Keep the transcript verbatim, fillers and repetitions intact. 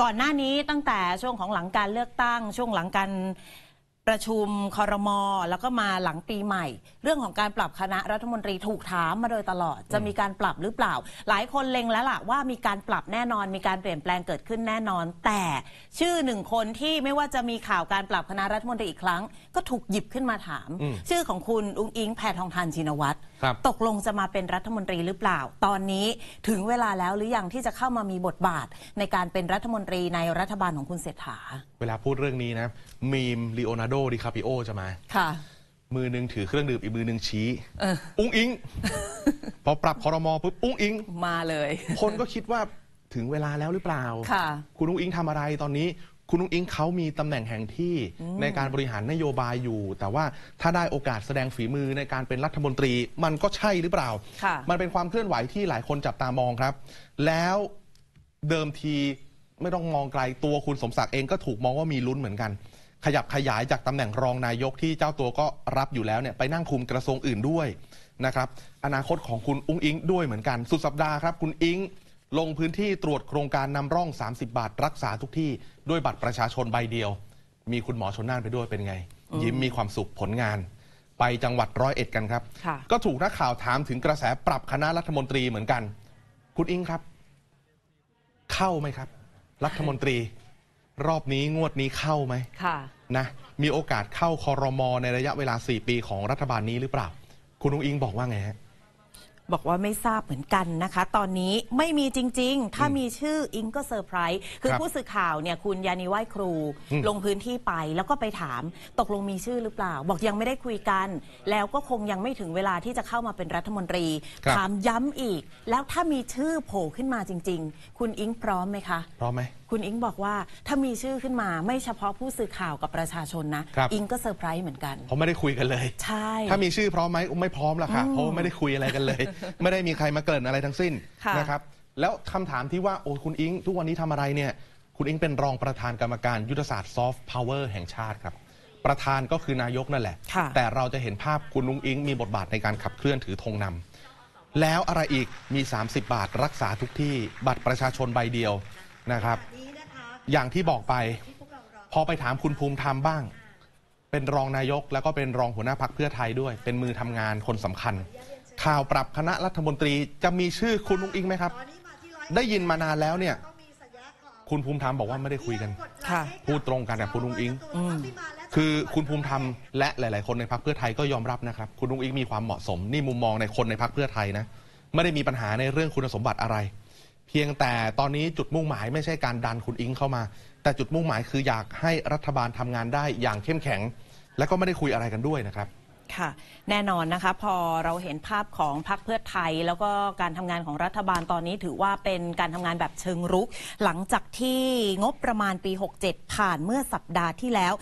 ก่อนหน้านี้ตั้งแต่ช่วงของหลังการเลือกตั้งช่วงหลังการประชุมครม.แล้วก็มาหลังปีใหม่เรื่องของการปรับคณะรัฐมนตรีถูกถามมาโดยตลอดจะมีการปรับหรือเปล่าหลายคนเล็งแล้วล่ะว่ามีการปรับแน่นอนมีการเปลี่ยนแปลงเกิดขึ้นแน่นอนแต่ชื่อหนึ่งคนที่ไม่ว่าจะมีข่าวการปรับคณะรัฐมนตรีอีกครั้งก็ถูกหยิบขึ้นมาถามชื่อของคุณอุ๊งอิ๊งแพทองธารชินวัตรตกลงจะมาเป็นรัฐมนตรีหรือเปล่าตอนนี้ถึงเวลาแล้วหรือยังที่จะเข้ามามีบทบาทในการเป็นรัฐมนตรีในรัฐบาลของคุณเศรษฐาเวลาพูดเรื่องนี้นะมีมลีโอนาร์โดดิคาปิโอจะมาค่ะมือนึงถือเครื่องดื่มอีกมือนึงชี้อุ๊งอิ๊ง พอปรับครม.ปุ๊บอุ๊งอิ๊งมาเลยคนก็คิดว่าถึงเวลาแล้วหรือเปล่าค่ะคุณอุ๊งอิ๊งทำอะไรตอนนี้คุณอุ๊งอิ๊งเขามีตำแหน่งแห่งที่ในการบริหารนโยบายอยู่แต่ว่าถ้าได้โอกาสแสดงฝีมือในการเป็นรัฐมนตรีมันก็ใช่หรือเปล่ามันเป็นความเคลื่อนไหวที่หลายคนจับตามองครับแล้วเดิมทีไม่ต้องมองไกลตัวคุณสมศักดิ์เองก็ถูกมองว่ามีลุ้นเหมือนกันขยับขยายจากตำแหน่งรองนายกที่เจ้าตัวก็รับอยู่แล้วเนี่ยไปนั่งคุมกระทรวงอื่นด้วยนะครับอนาคตของคุณอุ๊งอิ๊งด้วยเหมือนกันสุดสัปดาห์ครับคุณอิ๊งลงพื้นที่ตรวจโครงการนำร่องสามสิบบาทรักษาทุกที่ด้วยบัตรประชาชนใบเดียวมีคุณหมอชลน่านไปด้วยเป็นไงยิ้มมีความสุขผลงานไปจังหวัดร้อยเอ็ดกันครับก็ถูกนักข่าวถามถึงกระแสปรับคณะรัฐมนตรีเหมือนกันคุณอิ๊งครับเข้าไหมครับรัฐมนตรีรอบนี้งวดนี้เข้าไหมนะมีโอกาสเข้าครม.ในระยะเวลาสี่ปีของรัฐบาลนี้หรือเปล่าคุณอุ๊งอิ๊งบอกว่าไงฮะบอกว่าไม่ทราบเหมือนกันนะคะตอนนี้ไม่มีจริงๆถ้ามีชื่ออิงก็เซอร์ไพรส์คือผู้สื่อข่าวเนี่ยคุณยานีไหว้ครูลงพื้นที่ไปแล้วก็ไปถามตกลงมีชื่อหรือเปล่าบอกยังไม่ได้คุยกันแล้วก็คงยังไม่ถึงเวลาที่จะเข้ามาเป็นรัฐมนตรีถามย้ำอีกแล้วถ้ามีชื่อโผล่ขึ้นมาจริงๆคุณอิงพร้อมไหมคะพร้อมไหมคุณอิงบอกว่าถ้ามีชื่อขึ้นมาไม่เฉพาะผู้สื่อข่าวกับประชาชนนะอิงก็เซอร์ไพรส์เหมือนกันเพราะไม่ได้คุยกันเลยใช่ถ้ามีชื่อพร้อมไหมไม่พร้อมล่ะค่ะเพราะไม่ได้คุยอะไรกันเลยไม่ได้มีใครมาเกริ่นอะไรทั้งสิ้นนะครับแล้วคำถามที่ว่าโอ้คุณอิงทุกวันนี้ทำอะไรเนี่ยคุณอิงเป็นรองประธานกรรมการยุทธศาสตร์ซอฟต์พาวเวอร์แห่งชาติครับประธานก็คือนายกนั่นแหละแต่เราจะเห็นภาพคุณลุงอิงมีบทบาทในการขับเคลื่อนถือธงนำแล้วอะไรอีกมีสามสิบบาทรักษาทุกที่บัตรประชาชนใบเดียวนะครับอย่างที่บอกไปพอไปถามคุณภูมิธรรมบ้างเป็นรองนายกแล้วก็เป็นรองหัวหน้าพรรคเพื่อไทยด้วยเป็นมือทำงานคนสำคัญข่าวปรับคณะรัฐมนตรีจะมีชื่อคุณอุ๊งอิ๊งไหมครับได้ยินมานานแล้วเนี่ยคุณภูมิธรรมบอกว่าไม่ได้คุยกันพูดตรงกันกับคุณอุ๊งอิ๊งคือคุณภูมิธรรมและหลายๆคนในพรรคเพื่อไทยก็ยอมรับนะครับคุณอุ๊งอิ๊งมีความเหมาะสมนี่มุมมองในคนในพรรคเพื่อไทยนะไม่ได้มีปัญหาในเรื่องคุณสมบัติอะไรเพียงแต่ตอนนี้จุดมุ่งหมายไม่ใช่การดันคุณอิ๊งเข้ามาแต่จุดมุ่งหมายคืออยากให้รัฐบาลทำงานได้อย่างเข้มแข็งและก็ไม่ได้คุยอะไรกันด้วยนะครับค่ะแน่นอนนะคะพอเราเห็นภาพของพรรคเพื่อไทยแล้วก็การทำงานของรัฐบาลตอนนี้ถือว่าเป็นการทำงานแบบเชิงรุกหลังจากที่งบประมาณปีหกเจ็ดผ่านเมื่อสัปดาห์ที่แล้ว